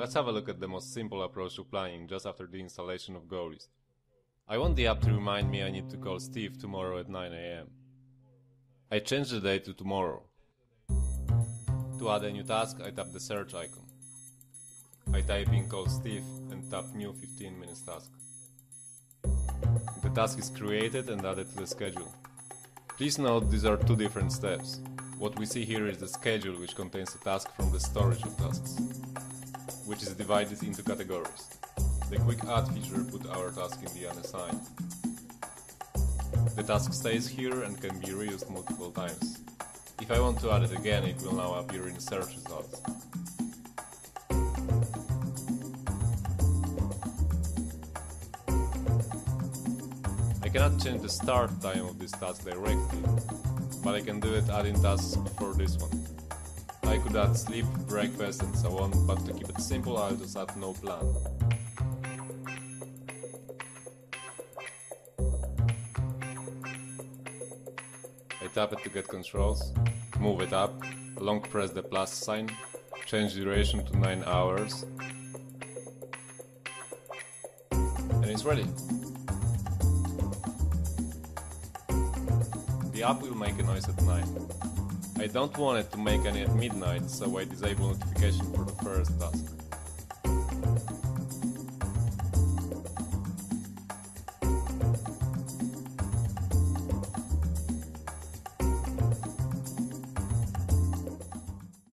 Let's have a look at the most simple approach to planning just after the installation of GoList. I want the app to remind me I need to call Steve tomorrow at 9 AM. I change the date to tomorrow. To add a new task, I tap the search icon. I type in call Steve and tap new 15 minutes task. The task is created and added to the schedule. Please note these are two different steps. What we see here is the schedule, which contains a task from the storage of tasks, which is divided into categories. The quick add feature put our task in the unassigned. The task stays here and can be reused multiple times. If I want to add it again, it will now appear in search results. I cannot change the start time of this task directly, but I can do it adding tasks before this one. I could add sleep, breakfast and so on, but to keep it simple I'll just add no plan. I tap it to get controls, move it up, long press the plus sign, change duration to 9 hours, and it's ready. The app will make a noise at 9. I don't want it to make any at midnight, so I disable notification for the first task.